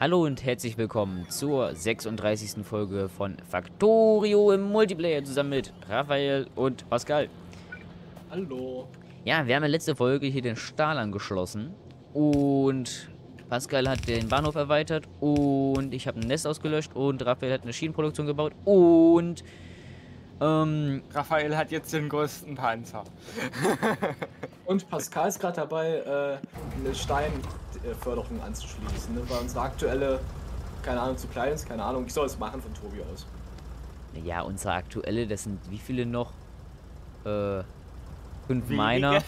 Hallo und herzlich willkommen zur 36. Folge von Factorio im Multiplayer zusammen mit Raphael und Pascal. Hallo. Ja, wir haben in der letzten Folge hier den Stahl angeschlossen und Pascal hat den Bahnhof erweitert und ich habe ein Nest ausgelöscht und Raphael hat eine Schienenproduktion gebaut und Raphael hat jetzt den größten Panzer. Und Pascal ist gerade dabei, eine Steinförderung anzuschließen, ne? Weil unsere aktuelle, keine Ahnung, zu klein ist, keine Ahnung, ich soll es machen von Tobi aus. Ja, unsere aktuelle, das sind wie viele noch? 5 meiner.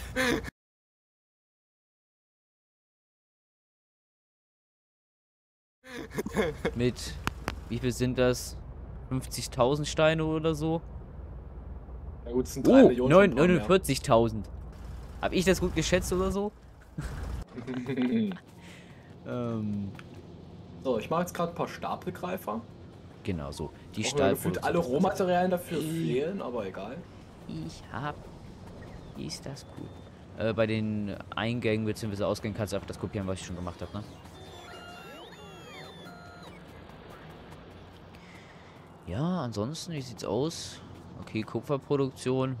Mit, wie viel sind das? 50.000 Steine oder so? Na gut, es sind 3 Millionen. 49.000. Hab ich das gut geschätzt oder so? So, ich mache jetzt gerade ein paar Stapelgreifer. Genau so. Die Stapel. Alle Rohmaterialien dafür fehlen, aber egal. Ich hab. Ist das cool? Bei den Eingängen bzw. Ausgängen kannst du einfach das kopieren, was ich schon gemacht habe, ne? Ja, ansonsten, wie sieht's aus? Okay, Kupferproduktion.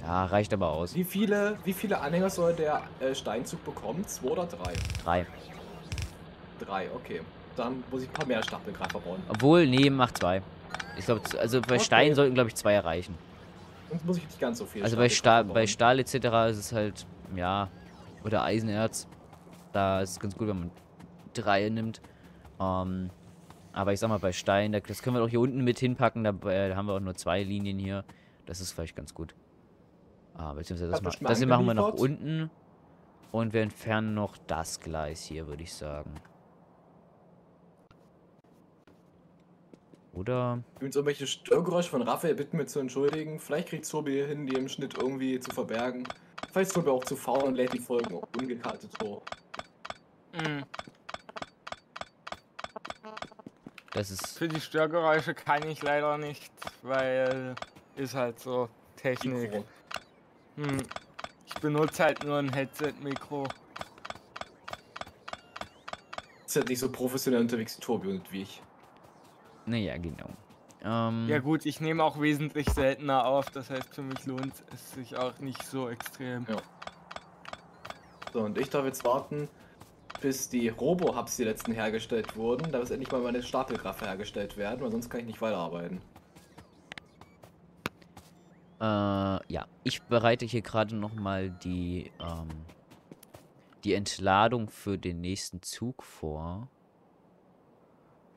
Ja, reicht aber aus. Wie viele Anhänger soll der Steinzug bekommen? 2 oder 3? 3. 3, okay. Dann muss ich ein paar mehr Stapelgreifer bauen. Obwohl, nee, mach 2. Ich glaube, also bei Stein sollten, glaube ich, 2 erreichen. Sonst muss ich nicht ganz so viel. Also bei Stahl etc. ist es halt, ja, oder Eisenerz. Da ist es ganz gut, wenn man 3 nimmt. Aber ich sag mal, bei Stein, das können wir doch hier unten mit hinpacken, da haben wir auch nur 2 Linien hier. Das ist vielleicht ganz gut. Beziehungsweise das hier machen wir nach unten. Und wir entfernen noch das Gleis hier, würde ich sagen. Oder? Übrigens, irgendwelche Störgeräusche von Raphael bitten wir zu entschuldigen. Vielleicht kriegt Tobi hin, die im Schnitt irgendwie zu verbergen. Vielleicht ist Tobi auch zu faul und lädt die Folgen auch ungekartet hoch. Das ist für die Störgeräusche kann ich leider nicht, weil ist halt so Technik. Ich benutze halt nur ein Headset-Mikro. Ist halt nicht so professionell unterwegs wie Tobi und wie ich. Naja, genau. Ja gut, ich nehme auch wesentlich seltener auf, das heißt für mich lohnt es sich auch nicht so extrem. Ja. So, und ich darf jetzt warten, bis die Robo-Hubs, die letzten hergestellt wurden, da muss endlich mal meine Stapelkraft hergestellt werden, weil sonst kann ich nicht weiterarbeiten. Ja, ich bereite hier gerade nochmal die Entladung für den nächsten Zug vor.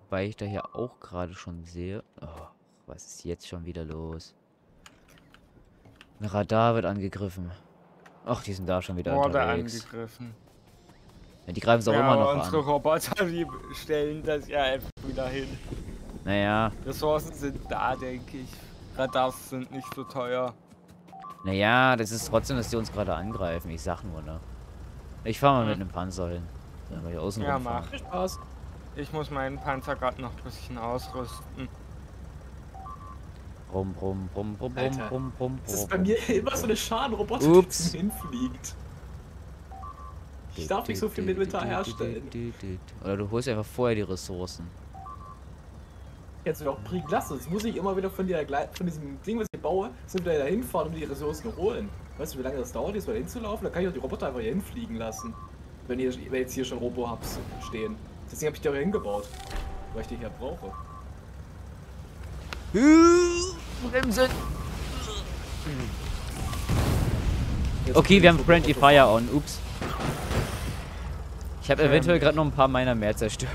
Weil ich da hier auch gerade schon sehe. Oh, was ist jetzt schon wieder los? Ein Radar wird angegriffen. Ach, die sind da schon wieder unterwegs. Angegriffen. Ja, die greifen es auch immer noch an. Unsere Roboter, die stellen das ja einfach wieder hin. Naja. Ressourcen sind da, denke ich. Radars sind nicht so teuer. Naja, das ist trotzdem, dass die uns gerade angreifen. Ich sag nur, ne? Ich fahre mal mit einem Panzer hin. Dann kann ich außen rumfahren. Mach Spaß. Ich muss meinen Panzer gerade noch ein bisschen ausrüsten. Brumm, brumm, brumm, brumm, brumm, brumm, brumm. Das ist bei mir immer so eine Schadenroboter, die hinfliegt. Ich darf nicht so viel Inventar herstellen. Oder du holst einfach vorher die Ressourcen. Jetzt wird auch bringen lassen. Jetzt muss ich immer wieder von diesem Ding, was ich baue, sind wir da hinfahren, um die Ressourcen holen. Weißt du, wie lange das dauert, jetzt mal hinzulaufen? Da kann ich auch die Roboter einfach hier hinfliegen lassen. Wenn jetzt hier schon Robo-Hubs stehen. Deswegen habe ich die auch hier hingebaut. Weil ich die hier brauche. Bremsen! Okay, wir haben Friendly Fire on. Ups. Ich habe eventuell gerade noch ein paar meiner mehr zerstört.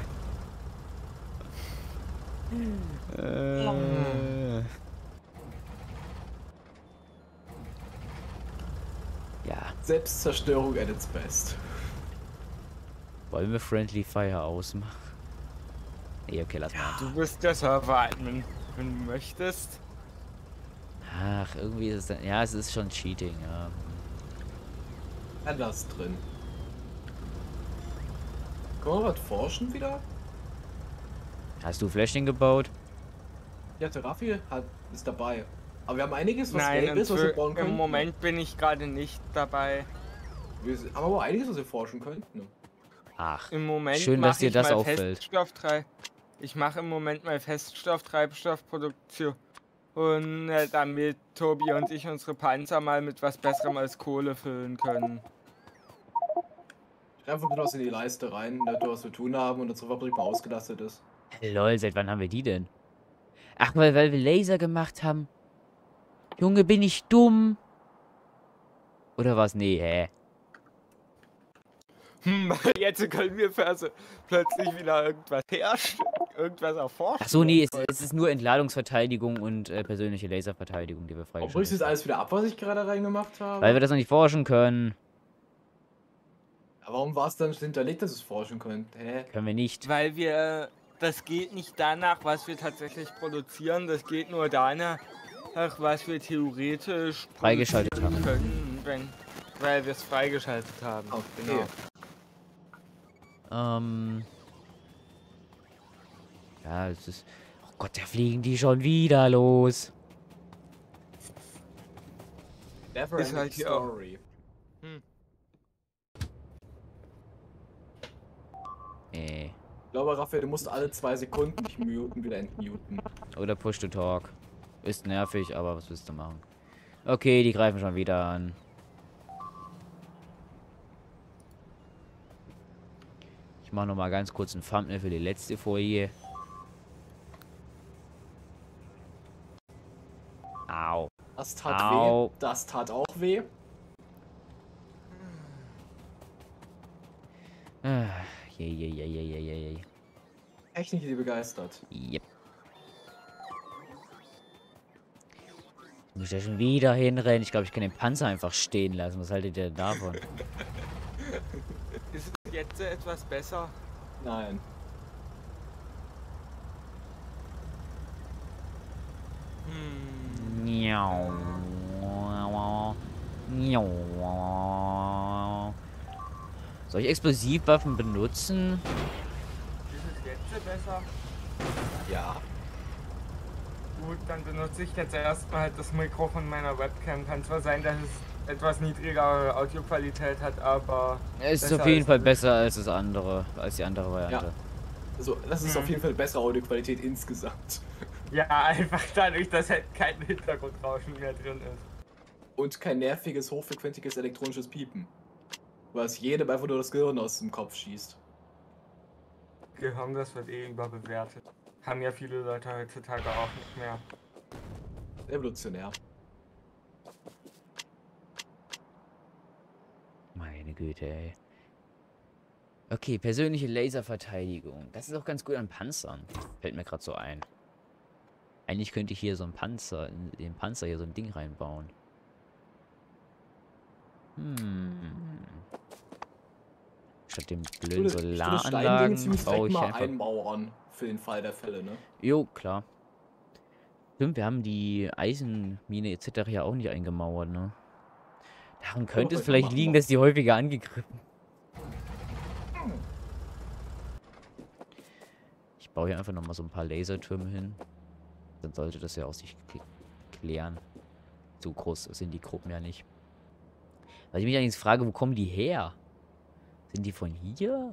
Ja. Selbstzerstörung at its best. Wollen wir Friendly Fire ausmachen? Nee, okay, lass mal. Du bist der Server-Admin, wenn du möchtest. Ach, irgendwie ist es dann. Ja, es ist schon Cheating, ja. Anders drin. Können wir was forschen wieder? Hast du Fläschchen gebaut? Ja, der Raffi ist dabei. Aber wir haben einiges, was gelb ist, was wir bauen können. Im Moment bin ich gerade nicht dabei. Wir haben aber einiges, was wir forschen könnten. Ach, im Moment schön, dass dir das auffällt. Ich mache im Moment mal Feststofftreibstoffproduktion. Und damit Tobi und ich unsere Panzer mal mit was Besserem als Kohle füllen können. Einfach nur in die Leiste rein, dass wir was zu tun haben und unsere Fabrik mal ausgelastet ist. Lol, seit wann haben wir die denn? Ach, weil wir Laser gemacht haben. Junge, bin ich dumm? Oder was? Nee, hä? Hm, jetzt können wir plötzlich wieder irgendwas herstellen, irgendwas erforschen. Ach so, nee, es ist nur Entladungsverteidigung und persönliche Laserverteidigung, die wir freigeschaltet haben. Obwohl ich das alles wieder ab, was ich gerade reingemacht habe? Weil wir das noch nicht forschen können. Aber warum war es dann hinterlegt, dass wir es forschen können? Hä? Können wir nicht. Weil wir... Das geht nicht danach, was wir tatsächlich produzieren. Das geht nur danach, was wir theoretisch freigeschaltet haben. Können, weil wir es freigeschaltet haben. Okay. Genau. Ja, es ist... Oh Gott, da fliegen die schon wieder los. Never ist halt hier auch... Ich glaube, Raphael, du musst alle 2 Sekunden dich muten, wieder entmuten. Oder push to talk. Ist nervig, aber was willst du machen? Okay, die greifen schon wieder an. Ich mache nochmal ganz kurz ein Thumbnail für die letzte Folie. Au. Das tat weh. Das tat auch weh. Yeah. Echt nicht die begeistert. Yep. Ich muss ja schon wieder hinrennen. Ich glaube, ich kann den Panzer einfach stehen lassen. Was haltet ihr davon? Ist es jetzt etwas besser? Nein. Soll ich Explosivwaffen benutzen? Ist es jetzt besser? Ja. Gut, dann benutze ich jetzt erstmal halt das Mikro von meiner Webcam. Kann zwar sein, dass es etwas niedrigere Audioqualität hat, aber... Es ist auf jeden Fall besser als das andere, als die andere Variante. Ja. Also, das ist auf jeden Fall bessere Audioqualität insgesamt. Ja, einfach dadurch, dass halt kein Hintergrundrauschen mehr drin ist. Und kein nerviges, hochfrequentiges elektronisches Piepen. Was jedem einfach nur das Gehirn aus dem Kopf schießt. Gehirn, das wird eh überbewertet. Haben ja viele Leute heutzutage auch nicht mehr. Evolutionär. Meine Güte, ey. Okay, persönliche Laserverteidigung. Das ist auch ganz gut an Panzern. Fällt mir gerade so ein. Eigentlich könnte ich hier so einen Panzer, in den Panzer hier so ein Ding reinbauen. Statt dem blöden Solaranlagen baue ich einfach... einmauern für den Fall der Fälle, ne? Jo, klar. Stimmt, wir haben die Eisenmine etc. ja auch nicht eingemauert, ne? Daran könnte es vielleicht liegen, dass die häufiger angegriffen. Ich baue hier einfach nochmal so ein paar Lasertürme hin. Dann sollte das ja auch sich klären. So groß sind die Gruppen ja nicht. Was ich mich allerdings frage, wo kommen die her? Sind die von hier?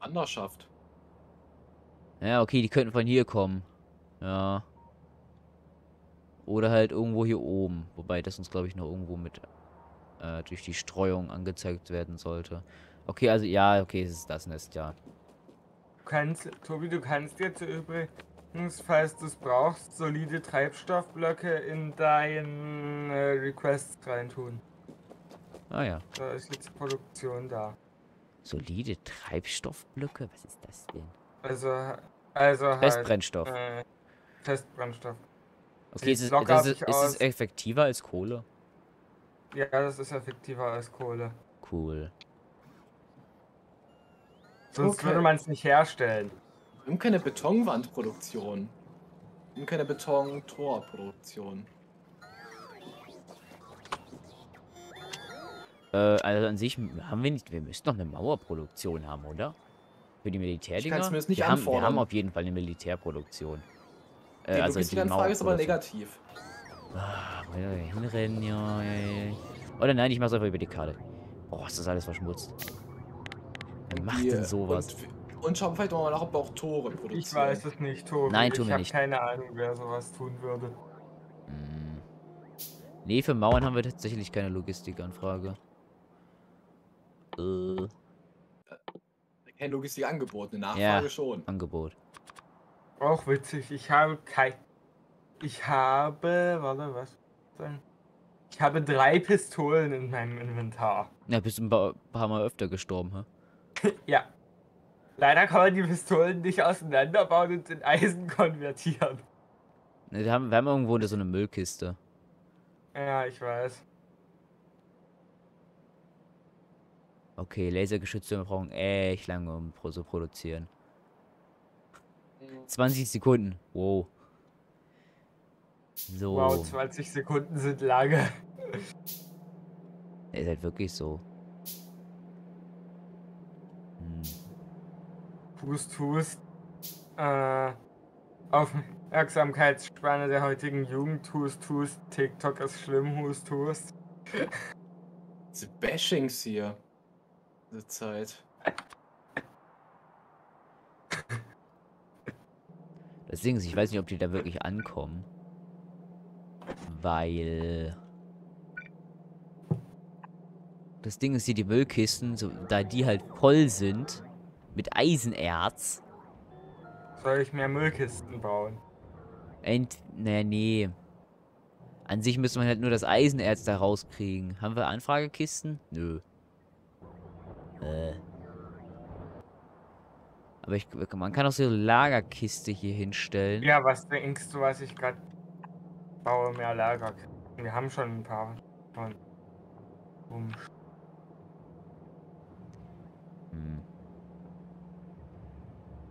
Wanderschaft. Ja, okay, die könnten von hier kommen. Ja. Oder halt irgendwo hier oben. Wobei das uns, glaube ich, noch irgendwo mit durch die Streuung angezeigt werden sollte. Okay, also ja, okay, es ist das Nest, ja. Tobi, du kannst jetzt übrigens, falls du es brauchst, solide Treibstoffblöcke in deinen Requests reintun. Ah ja. Da ist jetzt Produktion da. Solide Treibstoffblöcke? Was ist das denn? Also Festbrennstoff. Halt, Festbrennstoff. Okay, ist es effektiver als Kohle? Ja, das ist effektiver als Kohle. Cool. Sonst würde man es nicht herstellen. Wir haben keine Betonwandproduktion. Wir haben keine Betontorproduktion. Also an sich haben wir nicht, wir müssten noch eine Mauerproduktion haben, oder? Für die Militärdinger? Ich kann es mir nicht anfordern. Wir haben auf jeden Fall eine Militärproduktion. Die Logistikanfrage ist aber negativ. Ah, hinrennen, ja. Oder nein, ich mach's einfach über die Karte. Oh, ist das alles verschmutzt. Wer macht denn sowas? Und schauen vielleicht mal nach, ob wir auch Tore produzieren. Ich weiß es nicht, Tore. Nein, tun wir nicht. Ich habe keine Ahnung, wer sowas tun würde. Hm. Nee, für Mauern haben wir tatsächlich keine Logistikanfrage. Kein Logistikangebot, eine Nachfrage ja, schon. Angebot. Auch witzig, ich habe kein... Ich habe... Warte, was? Ich habe 3 Pistolen in meinem Inventar. Ja, bist ein paar Mal öfter gestorben, hä? Ja. Leider kann man die Pistolen nicht auseinanderbauen und in Eisen konvertieren. Ne, wir haben irgendwo so eine Müllkiste. Ja, ich weiß. Okay, Lasergeschütze brauchen echt lange, um zu produzieren. 20 Sekunden. Wow. So. Wow, 20 Sekunden sind lange. Ist halt wirklich so. Hust, hust. Aufmerksamkeitsspanne der heutigen Jugend. Hust, hust. TikTok ist schlimm. Hust, hust. Diese Bashings hier. Diese Zeit. Das Ding ist, ich weiß nicht, ob die da wirklich ankommen. Weil... Das Ding ist hier, die Müllkisten, so, da die halt voll sind mit Eisenerz. Soll ich mehr Müllkisten bauen? Naja, nee. An sich müsste man halt nur das Eisenerz da rauskriegen. Haben wir Anfragekisten? Nö. Aber man kann auch so eine Lagerkiste hier hinstellen. Ja, was denkst du, was ich gerade baue? Mehr Lagerkisten. Wir haben schon ein paar von rumstehen.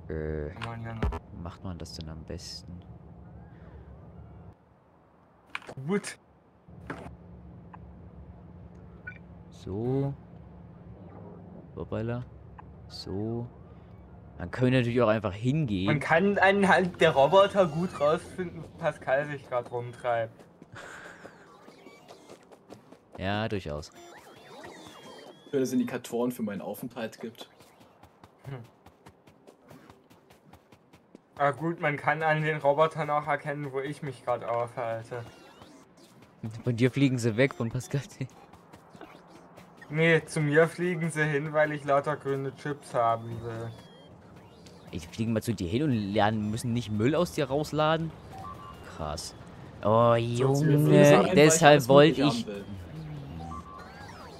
Wie macht man das denn am besten? Gut. So. Hoppala. So. Man könnte natürlich auch einfach hingehen. Man kann anhand der Roboter gut rausfinden, wo Pascal sich gerade rumtreibt. Ja, durchaus. Wenn es Indikatoren für meinen Aufenthalt gibt. Hm. Ah gut, man kann an den Robotern auch erkennen, wo ich mich gerade aufhalte. Von dir fliegen sie weg, von Pascal. Nee, zu mir fliegen sie hin, weil ich lauter grüne Chips haben will. Ich fliege mal zu dir hin und lernen müssen nicht Müll aus dir rausladen? Krass. Oh Junge, deshalb wollte ich...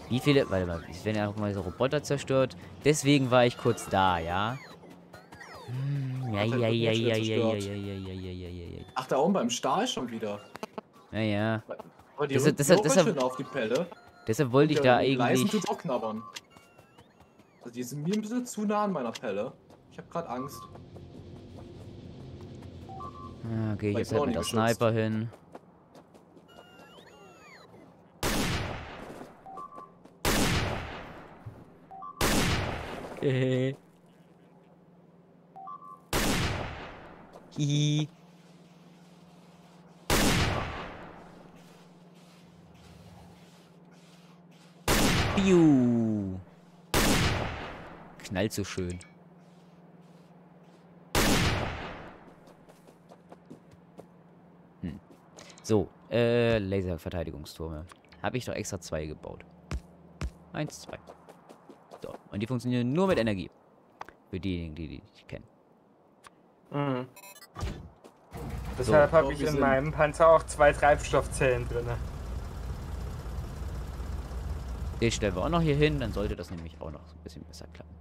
Wie viele... Warte mal, ich werde ja auch mal so Roboter zerstört. Deswegen war ich kurz da, ja? Ja. Ach, da oben beim Stahl schon wieder. Naja. Ja. Deshalb auf die Pelle. Deshalb wollte ich da eigentlich. Also die sind mir ein bisschen zu nah an meiner Pelle. Ich habe gerade Angst. Ja, okay, jetzt halt mit der Sniper hin. Hehe. Hihi. Piu. Knallt so schön. Hm. So, Laserverteidigungstürme. Habe ich doch extra 2 gebaut. 1, 2. So, und die funktionieren nur mit Energie. Für diejenigen, die ich kenne. Mhm. Deshalb habe ich in meinem Panzer auch 2 Treibstoffzellen drin. Den stellen wir auch noch hier hin, dann sollte das nämlich auch noch so ein bisschen besser klappen.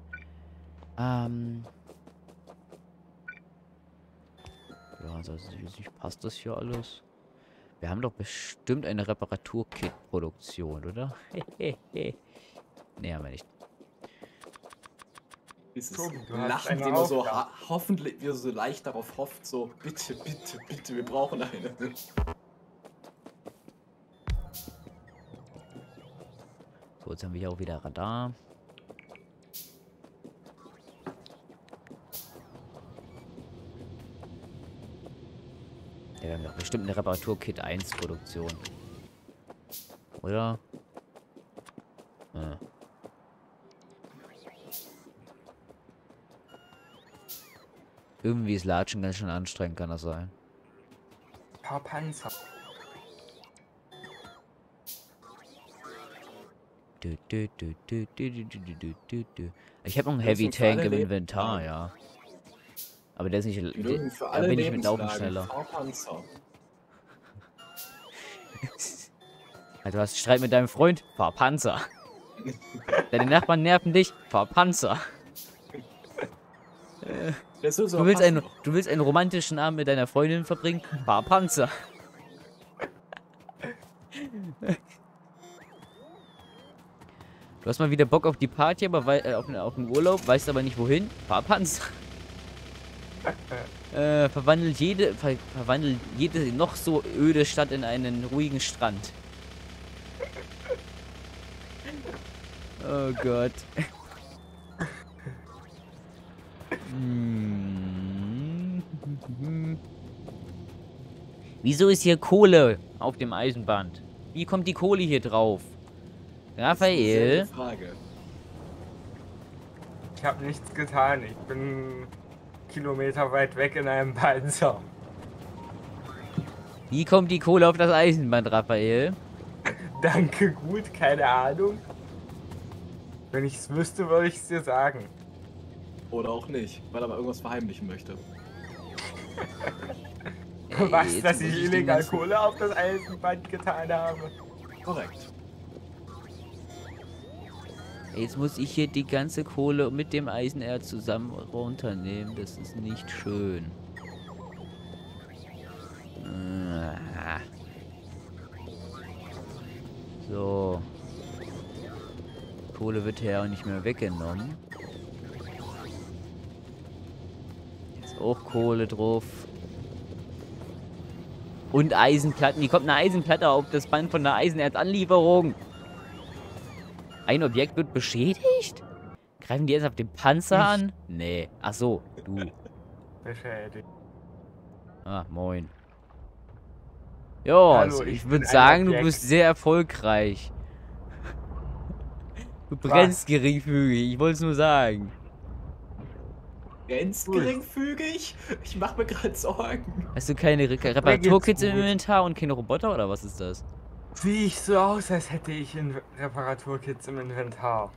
Ja, ansonsten passt das hier alles. Wir haben doch bestimmt eine Reparaturkit-Produktion, oder? Nee, haben wir nicht. Dieses Lachen, den man so hoffentlich so leicht darauf hofft, so bitte, bitte, bitte, wir brauchen eine. So, jetzt haben wir hier auch wieder Radar. Ja, wir haben doch bestimmt eine Reparaturkit 1 Produktion. Oder? Irgendwie ist Latschen ganz schön anstrengend, kann das sein. Ein paar Panzer. Ich habe noch einen Heavy Tank im Inventar, ja. Aber der ist nicht. Da bin ich mit Laufen schneller. Also, hast Streit mit deinem Freund? Fahr Panzer. Deine Nachbarn nerven dich? Fahr Panzer. Du willst einen romantischen Abend mit deiner Freundin verbringen? Fahr Panzer. Du hast mal wieder Bock auf die Party, aber auf den Urlaub, weißt aber nicht wohin? Fahr Panzer. Verwandelt jede noch so öde Stadt in einen ruhigen Strand. Oh Gott. Wieso ist hier Kohle auf dem Eisenband? Wie kommt die Kohle hier drauf? Raphael? Das ist eine Frage. Ich habe nichts getan. Ich bin Kilometer weit weg in einem Panzer. Wie kommt die Kohle auf das Eisenband, Raphael? Danke, gut, keine Ahnung. Wenn ich es wüsste, würde ich es dir sagen. Oder auch nicht, weil er mal irgendwas verheimlichen möchte. Was, ey, dass ich illegal Kohle auf das Eisenband getan habe? Korrekt. Jetzt muss ich hier die ganze Kohle mit dem Eisenerz zusammen runternehmen. Das ist nicht schön. So. Kohle wird hier auch nicht mehr weggenommen. Jetzt auch Kohle drauf. Und Eisenplatten. Hier kommt eine Eisenplatte auf das Band von der Eisenerzanlieferung. Ein Objekt wird beschädigt? Greifen die jetzt auf den Panzer an? Nee. Ach so, du. Beschädigt. Ah, moin. Jo, also ich würde sagen, du bist sehr erfolgreich. Du brennst geringfügig, ich wollte es nur sagen. Brennst geringfügig? Ich mache mir gerade Sorgen. Hast du keine Reparaturkits im Inventar und keine Roboter oder was ist das? Sehe ich so aus, als hätte ich Reparaturkits im Inventar.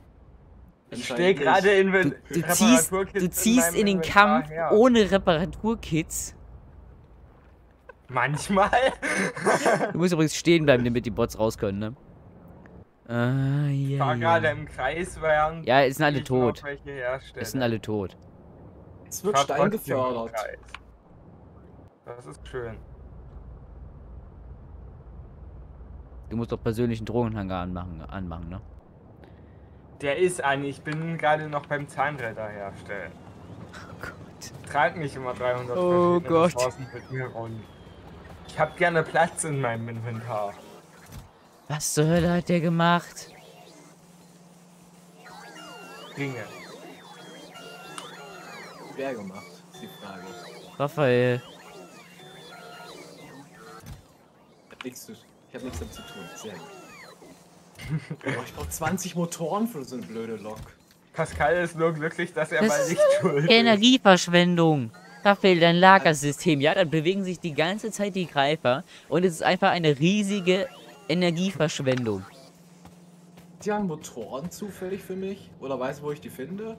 Ich stehe gerade in Du ziehst in den Kampf ohne Reparaturkits. Manchmal. Du musst übrigens stehen bleiben, damit die Bots raus können, ne? Ich war gerade im Kreis, weil... Ja, es sind alle tot. Es sind alle tot. Es wird Stein gefördert. Das ist schön. Du musst doch persönlich einen Drogenhangar anmachen, ne? Der ist an, ich bin gerade noch beim Zahnräder herstellen. Oh Gott. Trag nicht immer 300 Ressourcen mit mir rum. Ich hab gerne Platz in meinem Inventar. Was zur Hölle hat der gemacht? Dinge. Wer gemacht, ist die Frage. Raphael. Ich hab nichts damit zu tun, sehr gut. Boah, ich brauch 20 Motoren für so eine blöde Lok. Pascal ist nur glücklich, dass er mal nicht schuld ist. Energieverschwendung. Raphael, dein Lagersystem. Ja, dann bewegen sich die ganze Zeit die Greifer und es ist einfach eine riesige Energieverschwendung. Die haben Motoren zufällig für mich? Oder weißt du, wo ich die finde?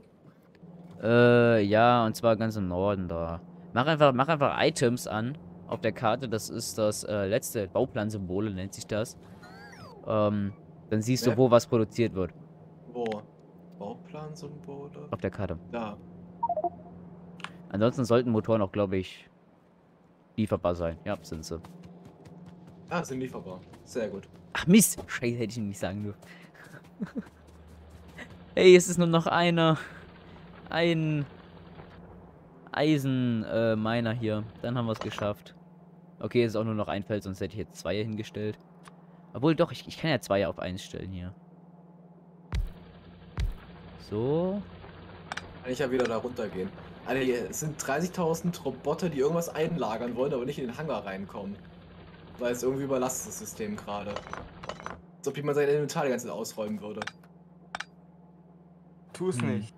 Ja, und zwar ganz im Norden da. Mach einfach Items an. Auf der Karte, das ist das letzte Bauplan-Symbole, nennt sich das. Dann siehst du, wo was produziert wird. Wo? Bauplan-Symbole? Auf der Karte. Da. Ansonsten sollten Motoren auch, glaube ich, lieferbar sein. Ja, sind sie. Ah, sind lieferbar. Sehr gut. Ach Mist! Scheiße, hätte ich ihm nicht sagen dürfen. Hey, es ist nur noch ein Eisenminer hier. Dann haben wir es geschafft. Okay, es ist auch nur noch ein Feld, sonst hätte ich jetzt zwei hingestellt. Obwohl doch, ich kann ja zwei auf eins stellen hier. So. Kann ich ja wieder da runtergehen. Alter, also, es sind 30.000 Roboter, die irgendwas einlagern wollen, aber nicht in den Hangar reinkommen. Weil es irgendwie überlastet das System gerade. Als ob jemand sein Inventar die ganze Zeit ausräumen würde. Tu es nicht.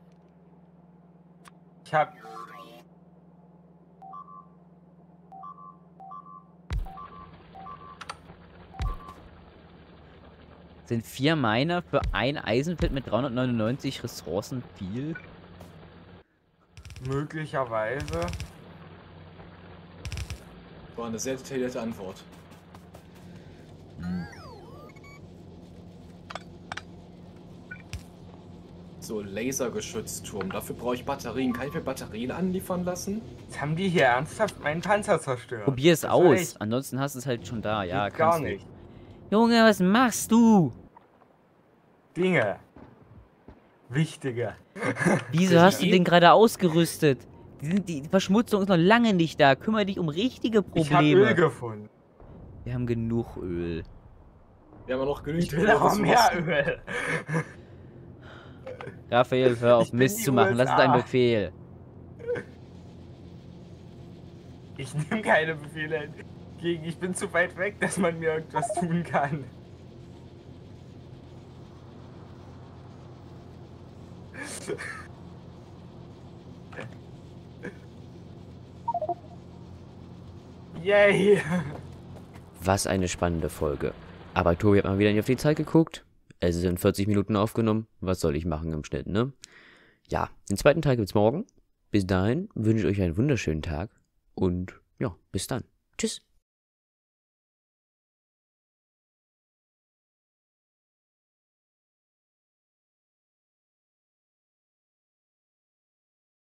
Ich hab... Sind 4 Miner für ein Eisenfeld mit 399 Ressourcen viel? Möglicherweise. War eine sehr detaillierte Antwort. Hm. So, Lasergeschützturm. Dafür brauche ich Batterien. Kann ich mir Batterien anliefern lassen? Jetzt haben die hier ernsthaft meinen Panzer zerstört. Probier es aus. Ansonsten hast du es halt schon da. Ja, gar nicht. Junge, was machst du? Dinge. Wichtige. Wieso hast du den gerade ausgerüstet? Die Verschmutzung ist noch lange nicht da. Kümmere dich um richtige Probleme. Ich habe Öl gefunden. Wir haben genug Öl. Wir haben aber noch genügend Öl. Ich will auch mehr Öl. Raphael, hör auf Mist zu machen. Das ist ein Befehl. Ich nehme keine Befehle entgegen. Ich bin zu weit weg, dass man mir irgendwas tun kann. Yay! Was eine spannende Folge. Aber Tobi hat mal wieder nicht auf die Zeit geguckt. Es sind 40 Minuten aufgenommen. Was soll ich machen im Schnitt, ne? Ja, den zweiten Teil gibt's morgen. Bis dahin wünsche ich euch einen wunderschönen Tag. Und ja, bis dann. Tschüss.